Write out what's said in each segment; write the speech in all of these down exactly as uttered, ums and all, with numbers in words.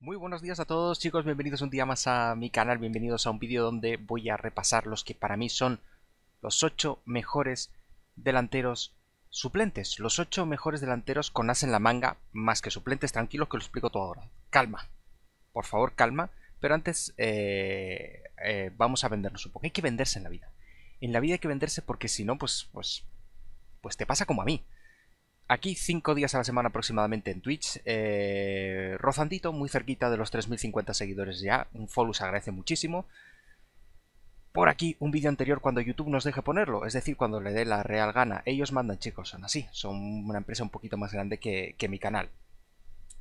Muy buenos días a todos, chicos, bienvenidos un día más a mi canal, bienvenidos a un vídeo donde voy a repasar los que para mí son los ocho mejores delanteros suplentes, los ocho mejores delanteros con as en la manga, más que suplentes, tranquilos que lo explico todo ahora, calma, por favor calma, pero antes eh, eh, vamos a vendernos un poco, hay que venderse en la vida, en la vida hay que venderse porque si no pues, pues, pues te pasa como a mí. Aquí cinco días a la semana aproximadamente en Twitch, eh, rozandito, muy cerquita de los tres mil cincuenta seguidores ya, un follow se agradece muchísimo. Por aquí un vídeo anterior cuando YouTube nos deje ponerlo, es decir, cuando le dé la real gana. Ellos mandan, chicos, son así, son una empresa un poquito más grande que, que mi canal.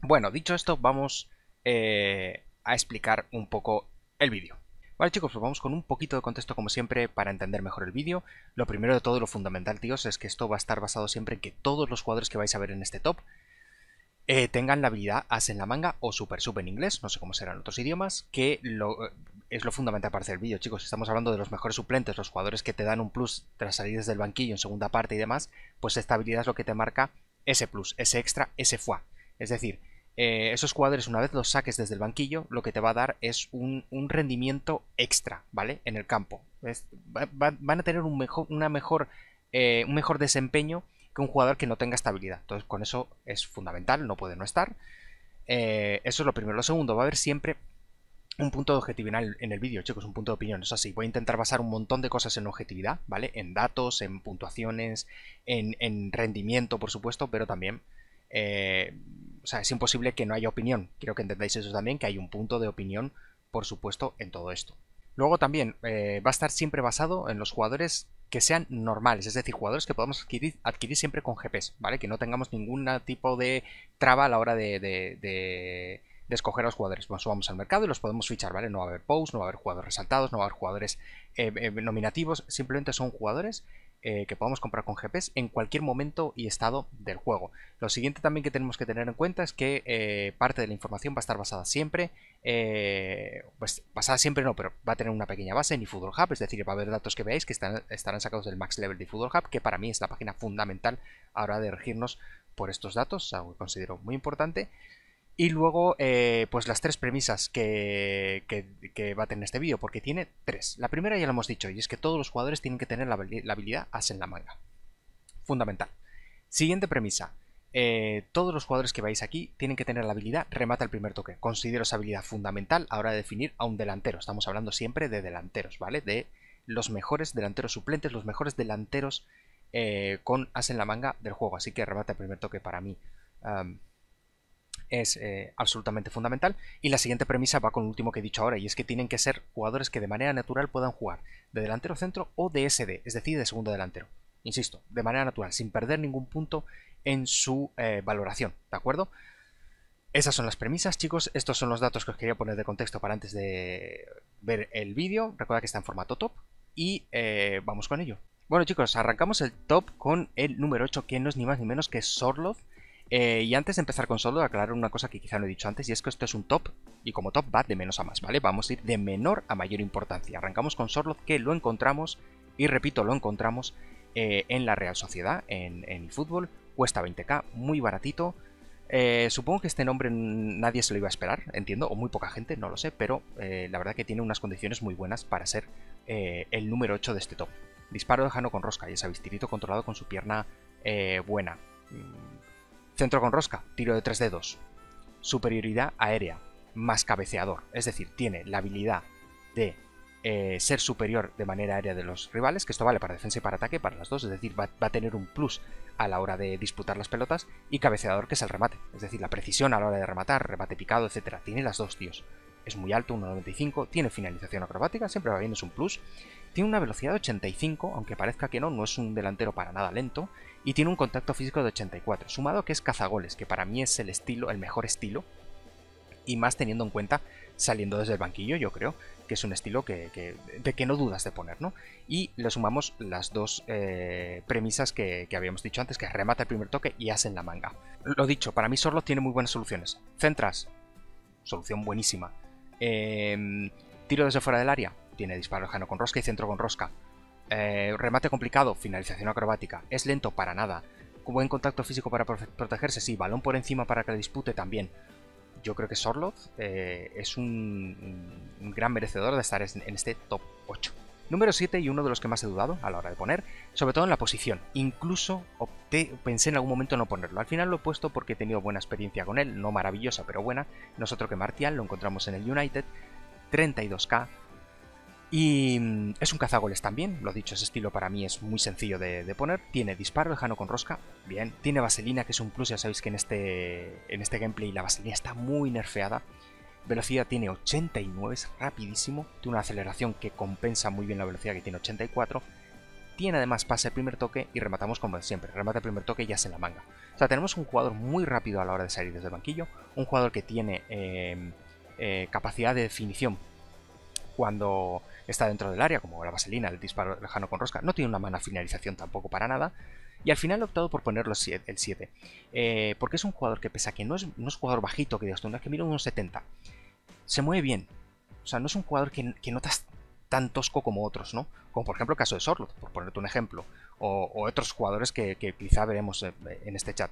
Bueno, dicho esto, vamos eh, a explicar un poco el vídeo. Vale, chicos, pues vamos con un poquito de contexto como siempre para entender mejor el vídeo. Lo primero de todo, lo fundamental, tíos, es que esto va a estar basado siempre en que todos los jugadores que vais a ver en este top eh, tengan la habilidad as en la manga o super sub en inglés, no sé cómo serán otros idiomas, que lo, es lo fundamental para hacer el vídeo, chicos. Estamos hablando de los mejores suplentes, los jugadores que te dan un plus tras salir desde el banquillo en segunda parte y demás, pues esta habilidad es lo que te marca ese plus, ese extra, ese foie. Es decir, Eh, esos jugadores, una vez los saques desde el banquillo, lo que te va a dar es un, un rendimiento extra, ¿vale? En el campo. Es, va, va, van a tener un mejor, una mejor, eh, un mejor desempeño que un jugador que no tenga estabilidad. Entonces, con eso es fundamental, no puede no estar. Eh, eso es lo primero. Lo segundo, va a haber siempre un punto de objetividad en el, en el vídeo, chicos, un punto de opinión. Eso sí, voy a intentar basar un montón de cosas en objetividad, ¿vale? En datos, en puntuaciones, en, en rendimiento, por supuesto, pero también... Eh, o sea, es imposible que no haya opinión. Quiero que entendáis eso también, que hay un punto de opinión, por supuesto, en todo esto. Luego también eh, va a estar siempre basado en los jugadores que sean normales, es decir, jugadores que podamos adquirir, adquirir siempre con G Ps, ¿vale? Que no tengamos ningún tipo de traba a la hora de, de, de, de escoger a los jugadores. Nos vamos al mercado y los podemos fichar, ¿vale? No va a haber posts, no va a haber jugadores resaltados, no va a haber jugadores eh, eh, nominativos, simplemente son jugadores... Eh, que podamos comprar con G Ps en cualquier momento y estado del juego. Lo siguiente también que tenemos que tener en cuenta es que eh, parte de la información va a estar basada siempre, eh, pues basada siempre no, pero va a tener una pequeña base en iFootball Hub, es decir, va a haber datos que veáis que están, estarán sacados del Max Level de iFootball Hub, que para mí es la página fundamental a la hora de regirnos por estos datos, algo que considero muy importante. Y luego, eh, pues las tres premisas que, que, que va a tener este vídeo, porque tiene tres. La primera ya lo hemos dicho, y es que todos los jugadores tienen que tener la, la habilidad as en la manga. Fundamental. Siguiente premisa. Eh, todos los jugadores que veis aquí tienen que tener la habilidad remata el primer toque. Considero esa habilidad fundamental a la hora de definir a un delantero. Estamos hablando siempre de delanteros, ¿vale? De los mejores delanteros suplentes, los mejores delanteros eh, con as en la manga del juego. Así que remata el primer toque para mí. Um, Es eh, absolutamente fundamental. Y la siguiente premisa va con lo último que he dicho ahora, y es que tienen que ser jugadores que de manera natural puedan jugar de delantero centro o de S D, es decir, de segundo delantero. Insisto, de manera natural, sin perder ningún punto en su eh, valoración, ¿de acuerdo? Esas son las premisas, chicos. Estos son los datos que os quería poner de contexto para antes de ver el vídeo. Recuerda que está en formato top y eh, vamos con ello. Bueno, chicos, arrancamos el top con el número ocho, que no es ni más ni menos que Sørloth. Eh, y antes de empezar con Sørloth, aclarar una cosa que quizá no he dicho antes, y es que esto es un top, y como top va de menos a más, ¿vale? Vamos a ir de menor a mayor importancia. Arrancamos con Sørloth, que lo encontramos, y repito, lo encontramos eh, en la Real Sociedad, en, en el fútbol, cuesta veinte K, muy baratito. Eh, supongo que este nombre nadie se lo iba a esperar, entiendo, o muy poca gente, no lo sé, pero eh, la verdad que tiene unas condiciones muy buenas para ser eh, el número ocho de este top. Disparo lejano con rosca, y ese tirito controlado con su pierna eh, buena. Centro con rosca, tiro de tres dedos, superioridad aérea, más cabeceador. Es decir, tiene la habilidad de eh, ser superior de manera aérea de los rivales, que esto vale para defensa y para ataque, para las dos. Es decir, va, va a tener un plus a la hora de disputar las pelotas, y cabeceador, que es el remate. Es decir, la precisión a la hora de rematar, remate picado, etcétera. Tiene las dos, tíos. Es muy alto, uno noventa y cinco, tiene finalización acrobática, siempre va bien, es un plus. Tiene una velocidad de ochenta y cinco, aunque parezca que no, no es un delantero para nada lento. Y tiene un contacto físico de ochenta y cuatro, sumado que es cazagoles, que para mí es el estilo, el mejor estilo. Y más teniendo en cuenta, saliendo desde el banquillo, yo creo que es un estilo que, que, de que no dudas de poner, ¿no? Y le sumamos las dos eh, premisas que, que habíamos dicho antes, que remata el primer toque y as en la manga. Lo dicho, para mí Sørloth tiene muy buenas soluciones. Centras, solución buenísima. Eh, tiro desde fuera del área, tiene disparo lejano con rosca y centro con rosca. Eh, remate complicado, finalización acrobática. Es lento para nada. Buen contacto físico para protegerse, sí. Balón por encima para que le dispute también. yo creo que Sørloth eh, es un, un gran merecedor de estar en este top ocho. Número siete y uno de los que más he dudado a la hora de poner, sobre todo en la posición. Incluso opté, pensé en algún momento en no ponerlo. Al final lo he puesto porque he tenido buena experiencia con él, no maravillosa, pero buena. Nosotros que Martial lo encontramos en el United, treinta y dos K. Y es un cazagoles también, lo dicho, ese estilo para mí es muy sencillo de, de poner. Tiene disparo lejano con rosca, bien. Tiene vaselina, que es un plus, ya sabéis que en este, en este gameplay la vaselina está muy nerfeada. Velocidad tiene ochenta y nueve, es rapidísimo. Tiene una aceleración que compensa muy bien la velocidad, que tiene ochenta y cuatro. Tiene además pase primer toque y rematamos como siempre. Remata el primer toque y ya es en la manga. O sea, tenemos un jugador muy rápido a la hora de salir desde el banquillo. Un jugador que tiene eh, eh, capacidad de definición cuando está dentro del área, como la vaselina, el disparo lejano con rosca. No tiene una mala finalización tampoco para nada. Y al final he optado por ponerlo el siete. Eh, porque es un jugador que, pese a que no es, no es un jugador bajito, que digas tú, no es que mira unos setenta. Se mueve bien. O sea, no es un jugador que, que notas tan tosco como otros, ¿no? Como por ejemplo el caso de Sørloth, por ponerte un ejemplo. O, o otros jugadores que, que quizá veremos en este chat.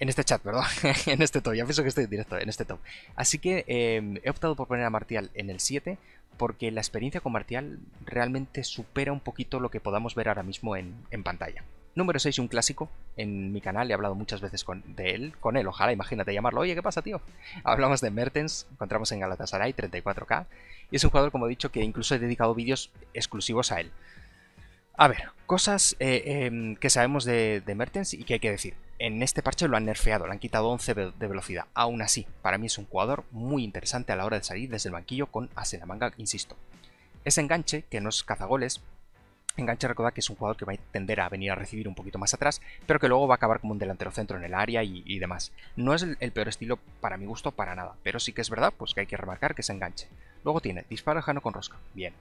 En este chat, perdón. En este top. Ya pienso que estoy en directo, en este top. Así que eh, he optado por poner a Martial en el siete. Porque la experiencia con Martial realmente supera un poquito lo que podamos ver ahora mismo en, en pantalla. Número seis, un clásico. En mi canal he hablado muchas veces con, de él, con él, ojalá, imagínate llamarlo. Oye, ¿qué pasa, tío? Hablamos de Mertens, encontramos en Galatasaray, treinta y cuatro K. Y es un jugador, como he dicho, que incluso he dedicado vídeos exclusivos a él. A ver, cosas eh, eh, que sabemos de, de Mertens y que hay que decir. En este parche lo han nerfeado, le han quitado once de velocidad. Aún así, para mí es un jugador muy interesante a la hora de salir desde el banquillo con as en la manga, insisto. Ese enganche, que no es cazagoles. Enganche, recordad que es un jugador que va a tender a venir a recibir un poquito más atrás, pero que luego va a acabar como un delantero centro en el área y, y demás. No es el, el peor estilo para mi gusto para nada, pero sí que es verdad pues que hay que remarcar que se enganche. Luego tiene disparo lejano con rosca, bien.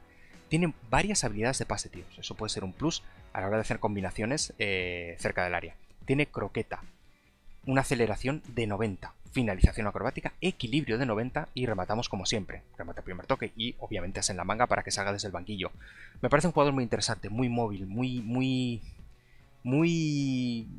Tiene varias habilidades de pase, tíos. Eso puede ser un plus a la hora de hacer combinaciones eh, cerca del área. Tiene croqueta, una aceleración de noventa, finalización acrobática, equilibrio de noventa y rematamos como siempre. Remata primer toque y obviamente es en la manga para que salga desde el banquillo. Me parece un jugador muy interesante, muy móvil, muy, muy, muy,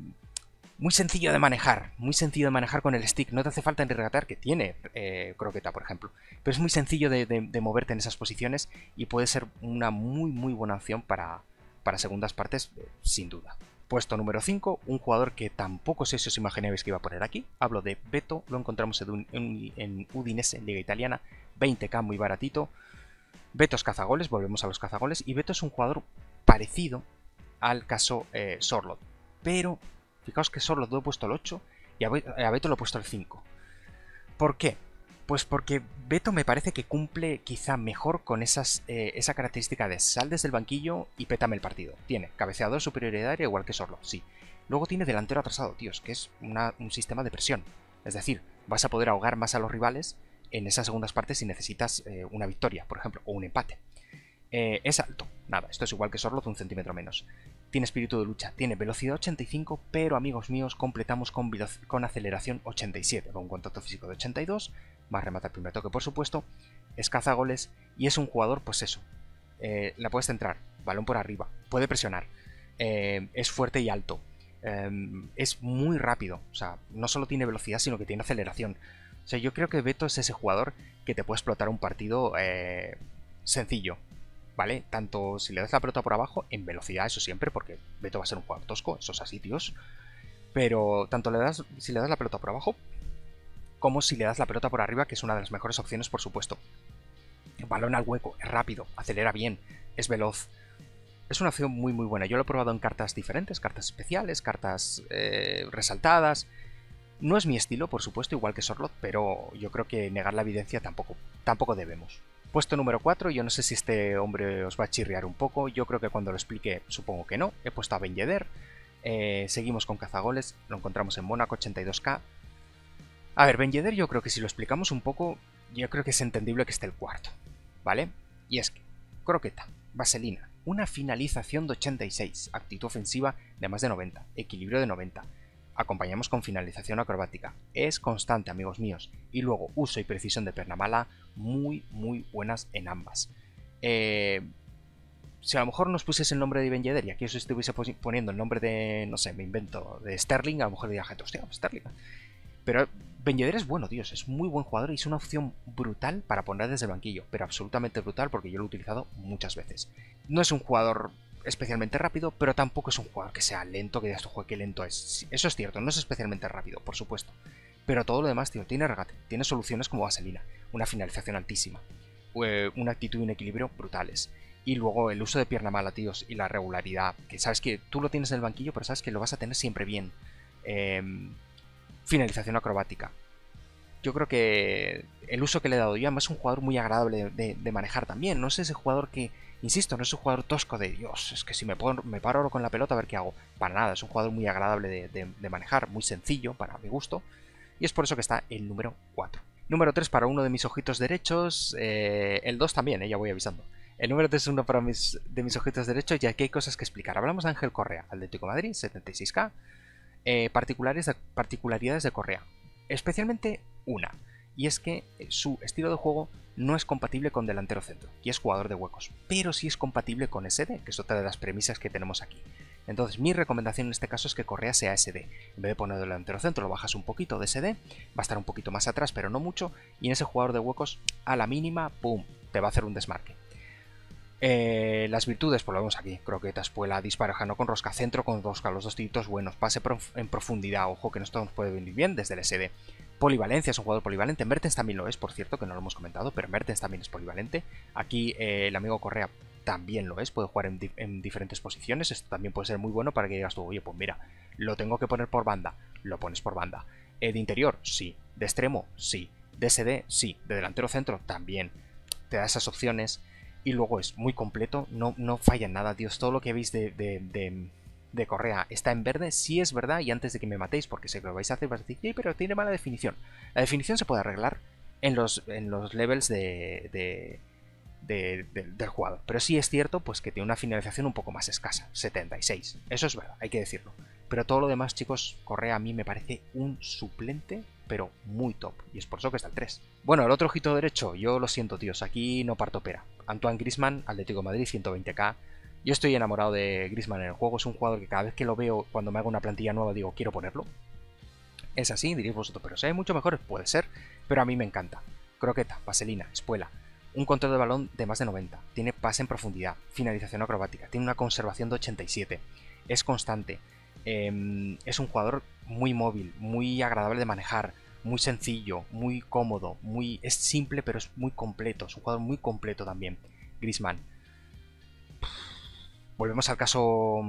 muy sencillo de manejar. Muy sencillo de manejar con el stick. No te hace falta ni regatar, que tiene eh, croqueta, por ejemplo. Pero es muy sencillo de, de, de moverte en esas posiciones y puede ser una muy, muy buena opción para, para segundas partes, eh, sin duda. Puesto número cinco, un jugador que tampoco sé si os imaginabais que iba a poner aquí. Hablo de Beto, lo encontramos en Udinese, en Liga Italiana, veinte K, muy baratito. Beto es cazagoles, volvemos a los cazagoles. Y Beto es un jugador parecido al caso eh, Sørloth. Pero, fijaos que Sørloth lo he puesto el ocho y a Beto lo he puesto el cinco. ¿Por qué? Pues porque Beto me parece que cumple quizá mejor con esas, eh, esa característica de sal desde el banquillo y pétame el partido. Tiene cabeceador, superioridad, igual que Sørloth, sí. Luego tiene delantero atrasado, tíos, que es una, un sistema de presión. Es decir, vas a poder ahogar más a los rivales en esas segundas partes si necesitas eh, una victoria, por ejemplo, o un empate. Eh, es alto, nada, esto es igual que Sørloth, un centímetro menos. Tiene espíritu de lucha, tiene velocidad ochenta y cinco, pero amigos míos, completamos con, con aceleración ochenta y siete, con un contacto físico de ochenta y dos, más remata el primer toque, por supuesto, es cazagoles y es un jugador, pues eso, eh, la puedes centrar, balón por arriba, puede presionar, eh, es fuerte y alto, eh, es muy rápido, o sea, no solo tiene velocidad, sino que tiene aceleración. O sea, yo creo que Beto es ese jugador que te puede explotar un partido eh, sencillo. ¿Vale? Tanto si le das la pelota por abajo, en velocidad, eso siempre, porque Beto va a ser un jugador tosco, eso es así, tíos. Pero tanto le das, si le das la pelota por abajo, como si le das la pelota por arriba, que es una de las mejores opciones, por supuesto. Balón al hueco, es rápido, acelera bien, es veloz. Es una opción muy, muy buena. Yo lo he probado en cartas diferentes, cartas especiales, cartas eh, resaltadas. No es mi estilo, por supuesto, igual que Sørloth, pero yo creo que negar la evidencia tampoco, tampoco debemos. Puesto número cuatro, yo no sé si este hombre os va a chirriar un poco, yo creo que cuando lo explique supongo que no. He puesto a Ben Yedder, eh, seguimos con cazagoles, lo encontramos en Mónaco, ochenta y dos K. A ver, Ben Yedder yo creo que si lo explicamos un poco, yo creo que es entendible que esté el cuarto, ¿vale? Y es que, croqueta, vaselina, una finalización de ochenta y seis, actitud ofensiva de más de noventa, equilibrio de noventa. Acompañamos con finalización acrobática. Es constante, amigos míos. Y luego, uso y precisión de perna mala, muy, muy buenas en ambas. Eh, si a lo mejor nos pusiese el nombre de Ben Yedder y aquí os estuviese poniendo el nombre de, no sé, me invento, de Sterling, a lo mejor diría, hostia, Sterling. Pero Ben Yedder es bueno, Dios, es muy buen jugador y es una opción brutal para poner desde el banquillo, pero absolutamente brutal porque yo lo he utilizado muchas veces. No es un jugador especialmente rápido, pero tampoco es un jugador que sea lento, que digas tú, qué lento es. Eso es cierto, no es especialmente rápido, por supuesto. Pero todo lo demás, tío, tiene regate, tiene soluciones como vaselina, una finalización altísima, una actitud y un equilibrio brutales. Y luego el uso de pierna mala, tíos, y la regularidad, que sabes que tú lo tienes en el banquillo, pero sabes que lo vas a tener siempre bien. Eh, finalización acrobática. Yo creo que el uso que le he dado yo, además es un jugador muy agradable de, de manejar también. No es ese jugador que, insisto, no es un jugador tosco de Dios, es que si me, puedo, me paro con la pelota a ver qué hago. Para nada, es un jugador muy agradable de, de, de manejar, muy sencillo para mi gusto. Y es por eso que está el número cuatro. Número tres para uno de mis ojitos derechos, eh, el dos también, eh, ya voy avisando. El número tres es uno para mis, de mis ojitos derechos y aquí hay cosas que explicar. Hablamos de Ángel Correa, Atlético de Madrid, setenta y seis K. Eh, particulares de, particularidades de Correa, especialmente una, y es que su estilo de juego no es compatible con delantero centro y es jugador de huecos, pero sí es compatible con S D, que es otra de las premisas que tenemos aquí. Entonces mi recomendación en este caso es que Correa sea S D, en vez de poner delantero centro lo bajas un poquito de S D, va a estar un poquito más atrás pero no mucho, y en ese jugador de huecos a la mínima, pum, te va a hacer un desmarque. Eh, las virtudes, pues lo vemos aquí, croqueta, espuela, disparo jano con rosca, centro con rosca, los dos tiritos buenos, pase prof en profundidad, ojo que esto nos puede venir bien desde el S D. Polivalencia, es un jugador polivalente, Mertens también lo es, por cierto, que no lo hemos comentado, pero Mertens también es polivalente. Aquí eh, el amigo Correa también lo es, puede jugar en, di en diferentes posiciones, esto también puede ser muy bueno para que digas tú, oye, pues mira, lo tengo que poner por banda, lo pones por banda. Eh, de interior, sí, de extremo, sí, de S D, sí, de delantero centro, también, te da esas opciones. Y luego es muy completo, no, no falla en nada, tíos. Todo lo que veis de, de, de, de Correa está en verde, sí es verdad, y antes de que me matéis, porque sé que lo vais a hacer, vais a decir, sí, pero tiene mala definición. La definición se puede arreglar en los, en los levels de, de, de, de, del jugador. Pero sí es cierto pues que tiene una finalización un poco más escasa, setenta y seis. Eso es verdad, hay que decirlo. Pero todo lo demás, chicos, Correa a mí me parece un suplente, pero muy top, y es por eso que está el tres. Bueno, el otro ojito derecho, yo lo siento, tíos, aquí no parto pera. Antoine Griezmann, Atlético de Madrid, ciento veinte K. Yo estoy enamorado de Griezmann en el juego, es un jugador que cada vez que lo veo, cuando me hago una plantilla nueva, digo, quiero ponerlo. Es así, diréis vosotros, pero si hay mucho mejores, puede ser, pero a mí me encanta. Croqueta, vaselina, espuela, un control de balón de más de noventa, tiene pase en profundidad, finalización acrobática, tiene una conservación de ochenta y siete, es constante. Eh, es un jugador muy móvil, muy agradable de manejar, muy sencillo, muy cómodo, muy, es simple pero es muy completo, es un jugador muy completo también, Griezmann. Volvemos al caso,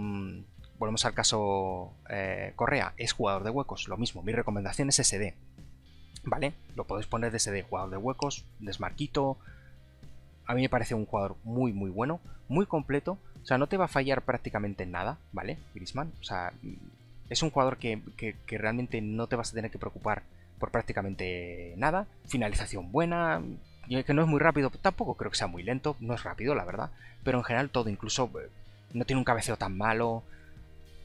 volvemos al caso eh, Correa, es jugador de huecos, lo mismo, mi recomendación es S D, ¿vale? Lo podéis poner de S D, jugador de huecos, desmarquito. A mí me parece un jugador muy muy bueno, muy completo. O sea, no te va a fallar prácticamente nada, ¿vale? Griezmann, o sea, es un jugador que, que, que realmente no te vas a tener que preocupar por prácticamente nada. Finalización buena, que no es muy rápido, tampoco creo que sea muy lento, no es rápido, la verdad. Pero en general todo, incluso no tiene un cabeceo tan malo,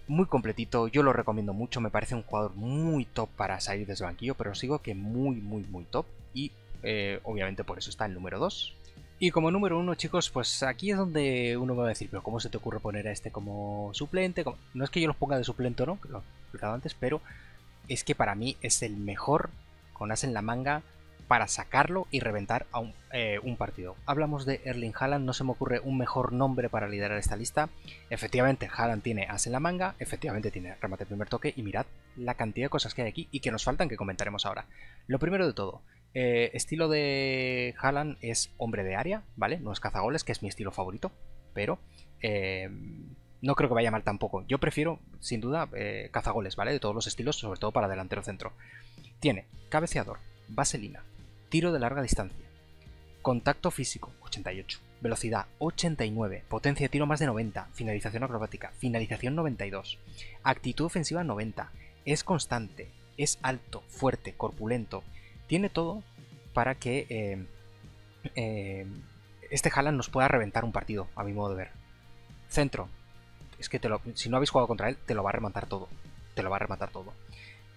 muy completito, yo lo recomiendo mucho. Me parece un jugador muy top para salir desde el banquillo, pero os digo que muy, muy, muy top. Y eh, obviamente por eso está el número dos. Y como número uno, chicos, pues aquí es donde uno me va a decir, pero ¿cómo se te ocurre poner a este como suplente? ¿Cómo? No es que yo los ponga de suplente, ¿no? Que lo he explicado antes, pero es que para mí es el mejor con as en la manga para sacarlo y reventar a un, eh, un partido. Hablamos de Erling Haaland, no se me ocurre un mejor nombre para liderar esta lista. Efectivamente, Haaland tiene as en la manga, efectivamente tiene remate primer toque, y mirad la cantidad de cosas que hay aquí y que nos faltan, que comentaremos ahora. Lo primero de todo, eh, estilo de Haaland es hombre de área, ¿vale? No es cazagoles, que es mi estilo favorito, pero eh, no creo que vaya mal tampoco. Yo prefiero, sin duda, eh, cazagoles, ¿vale? De todos los estilos, sobre todo para delantero centro. Tiene cabeceador, vaselina, tiro de larga distancia, contacto físico, ochenta y ocho, velocidad, ochenta y nueve, potencia de tiro más de noventa, finalización acrobática, finalización noventa y dos, actitud ofensiva noventa, es constante, es alto, fuerte, corpulento, tiene todo para que eh, eh, este Haaland nos pueda reventar un partido, a mi modo de ver. Centro, es que te lo, si no habéis jugado contra él, te lo va a rematar todo, te lo va a rematar todo.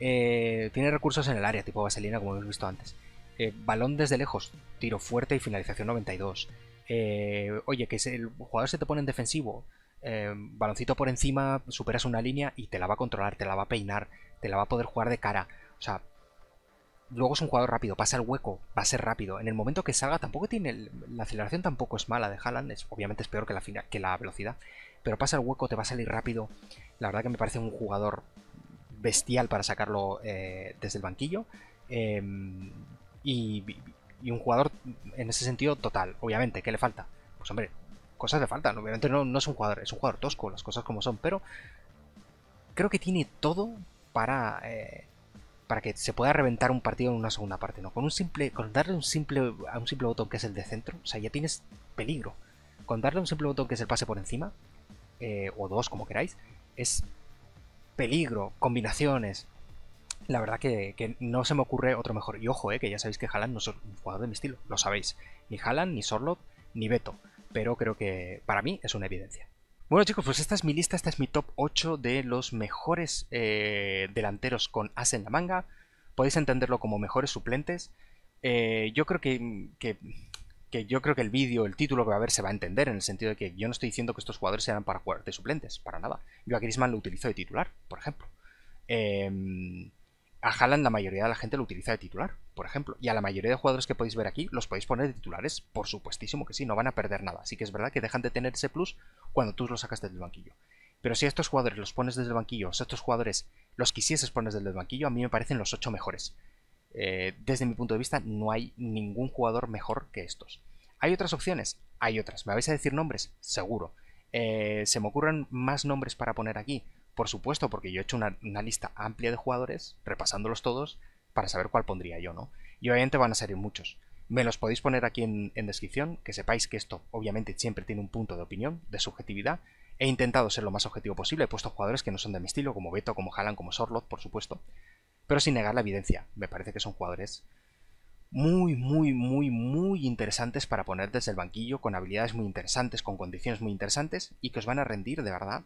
Eh, tiene recursos en el área, tipo vaselina, como hemos visto antes. Eh, balón desde lejos, tiro fuerte y finalización noventa y dos. Eh, oye, que si el jugador se te pone en defensivo, eh, baloncito por encima, superas una línea y te la va a controlar, te la va a peinar, te la va a poder jugar de cara. O sea, Luego es un jugador rápido, pasa el hueco, va a ser rápido. En el momento que salga tampoco tiene... El, la aceleración tampoco es mala de Haaland, es, obviamente es peor que la, que la velocidad. Pero pasa el hueco, te va a salir rápido. La verdad que me parece un jugador bestial para sacarlo eh, desde el banquillo. Eh, y, y un jugador en ese sentido total, obviamente. ¿Qué le falta? Pues hombre, cosas le faltan. Obviamente no, no es un jugador, es un jugador tosco, las cosas como son. Pero creo que tiene todo para... Eh, para que se pueda reventar un partido en una segunda parte, ¿no? Con un simple, con darle un simple, a un simple botón que es el de centro, o sea, ya tienes peligro. Con darle un simple botón que es el pase por encima, eh, o dos, como queráis, es peligro, combinaciones. La verdad que, que no se me ocurre otro mejor. Y ojo, eh, que ya sabéis que Haaland no es un jugador de mi estilo, lo sabéis. Ni Haaland, ni Sørloth, ni Beto, pero creo que para mí es una evidencia. Bueno chicos, pues esta es mi lista, esta es mi top ocho de los mejores eh, delanteros con as en la manga. Podéis entenderlo como mejores suplentes. Eh, yo creo que, que, que yo creo que el vídeo, el título que va a haber se va a entender, en el sentido de que yo no estoy diciendo que estos jugadores sean para jugar de suplentes, para nada. Yo a Griezmann lo utilizo de titular, por ejemplo. Eh, a Haaland la mayoría de la gente lo utiliza de titular, por ejemplo. Y a la mayoría de jugadores que podéis ver aquí los podéis poner de titulares, por supuestísimo que sí, no van a perder nada. Así que es verdad que dejan de tener ese plus cuando tú los sacas desde el banquillo. Pero si a estos jugadores los pones desde el banquillo, si a estos jugadores los quisieses poner desde el banquillo, a mí me parecen los ocho mejores. Eh, desde mi punto de vista, no hay ningún jugador mejor que estos. ¿Hay otras opciones? Hay otras. ¿Me vais a decir nombres? Seguro. Eh, ¿Se me ocurren más nombres para poner aquí? Por supuesto, porque yo he hecho una, una lista amplia de jugadores, repasándolos todos, para saber cuál pondría yo, ¿no? Y obviamente van a salir muchos. Me los podéis poner aquí en, en descripción, que sepáis que esto obviamente siempre tiene un punto de opinión, de subjetividad. He intentado ser lo más objetivo posible, he puesto jugadores que no son de mi estilo, como Beto, como Haaland, como Sørloth, por supuesto, pero sin negar la evidencia. Me parece que son jugadores muy, muy, muy, muy interesantes para poner desde el banquillo, con habilidades muy interesantes, con condiciones muy interesantes, y que os van a rendir, de verdad,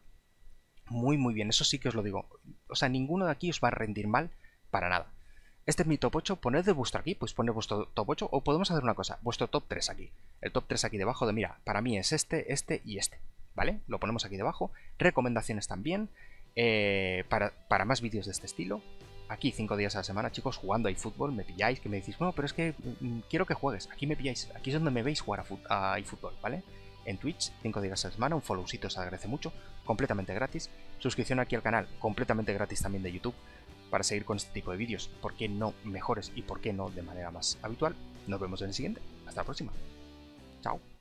muy, muy bien. Eso sí que os lo digo. O sea, ninguno de aquí os va a rendir mal para nada. Este es mi top ocho, poned de vuestro aquí, pues poned vuestro top ocho, o podemos hacer una cosa, vuestro top tres aquí, el top tres aquí debajo de, mira, para mí es este, este y este, ¿vale? Lo ponemos aquí debajo, recomendaciones también, eh, para, para más vídeos de este estilo, aquí cinco días a la semana, chicos, jugando iFootball, me pilláis, que me decís, bueno, pero es que mm, quiero que juegues, aquí me pilláis, aquí es donde me veis jugar a, a iFootball, ¿vale? En Twitch, cinco días a la semana, un followcito se agradece mucho, completamente gratis, suscripción aquí al canal, completamente gratis también de YouTube, para seguir con este tipo de vídeos, por qué no mejores y por qué no de manera más habitual. Nos vemos en el siguiente. Hasta la próxima. Chao.